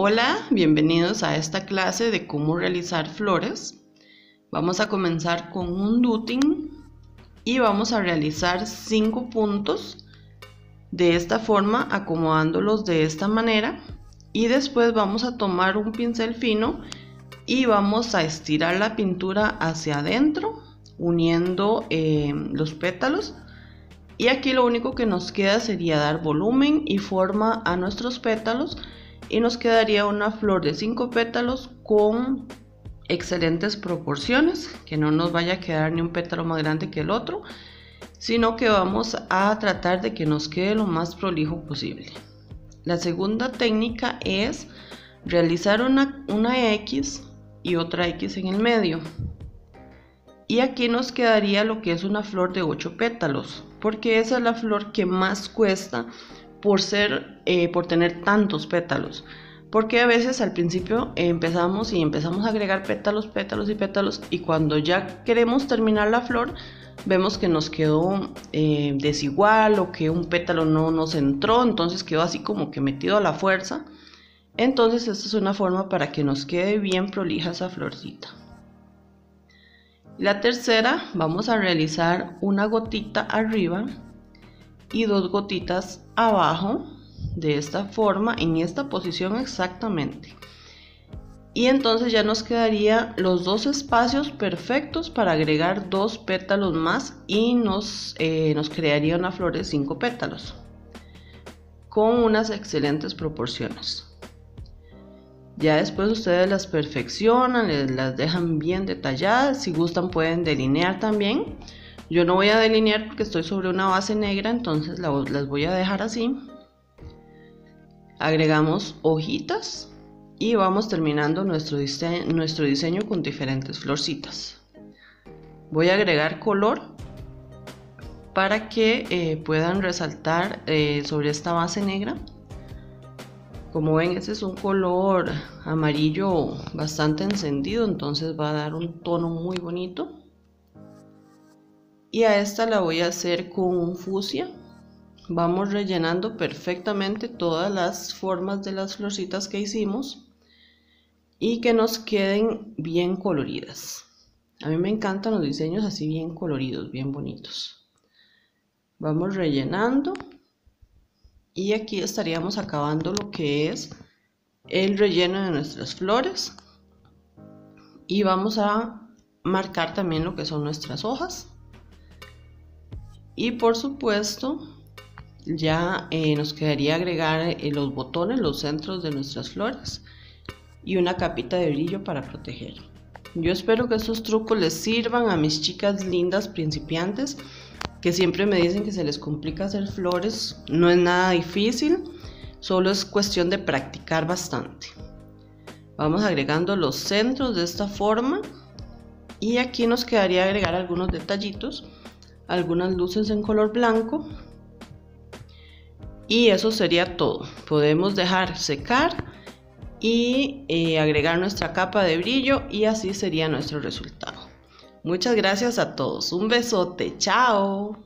Hola, bienvenidos a esta clase de cómo realizar flores. Vamos a comenzar con un dotting y vamos a realizar 5 puntos de esta forma, acomodándolos de esta manera, y después vamos a tomar un pincel fino y vamos a estirar la pintura hacia adentro, uniendo los pétalos. Y aquí lo único que nos queda sería dar volumen y forma a nuestros pétalos, y nos quedaría una flor de 5 pétalos con excelentes proporciones, que no nos vaya a quedar ni un pétalo más grande que el otro, sino que vamos a tratar de que nos quede lo más prolijo posible. La segunda técnica es realizar una X y otra X en el medio, y aquí nos quedaría lo que es una flor de 8 pétalos, porque esa es la flor que más cuesta por tener tantos pétalos, porque a veces al principio empezamos a agregar pétalos, y cuando ya queremos terminar la flor vemos que nos quedó desigual, o que un pétalo no nos entró, entonces quedó así como que metido a la fuerza. Entonces esta es una forma para que nos quede bien prolija esa florcita. La tercera, vamos a realizar una gotita arriba y 2 gotitas abajo, de esta forma, en esta posición exactamente, y entonces ya nos quedaría los 2 espacios perfectos para agregar 2 pétalos más, y nos crearía una flor de 5 pétalos con unas excelentes proporciones. Ya después ustedes las perfeccionan, las dejan bien detalladas. Si gustan pueden delinear también. Yo no voy a delinear porque estoy sobre una base negra, entonces las voy a dejar así. Agregamos hojitas y vamos terminando nuestro diseño con diferentes florcitas. Voy a agregar color para que puedan resaltar sobre esta base negra. Como ven, este es un color amarillo bastante encendido, entonces va a dar un tono muy bonito. Y a esta la voy a hacer con un fucsia. Vamos rellenando perfectamente todas las formas de las florcitas que hicimos y que nos queden bien coloridas. A mí me encantan los diseños así bien coloridos, bien bonitos. Vamos rellenando y aquí estaríamos acabando lo que es el relleno de nuestras flores, y vamos a marcar también lo que son nuestras hojas. Y por supuesto ya nos quedaría agregar los botones, los centros de nuestras flores, y una capita de brillo para proteger. Yo espero que estos trucos les sirvan a mis chicas lindas principiantes, que siempre me dicen que se les complica hacer flores. No es nada difícil, solo es cuestión de practicar bastante. Vamos agregando los centros de esta forma, y aquí nos quedaría agregar algunos detallitos, algunas luces en color blanco, y eso sería todo. Podemos dejar secar y agregar nuestra capa de brillo, y así sería nuestro resultado. Muchas gracias a todos, un besote, chao.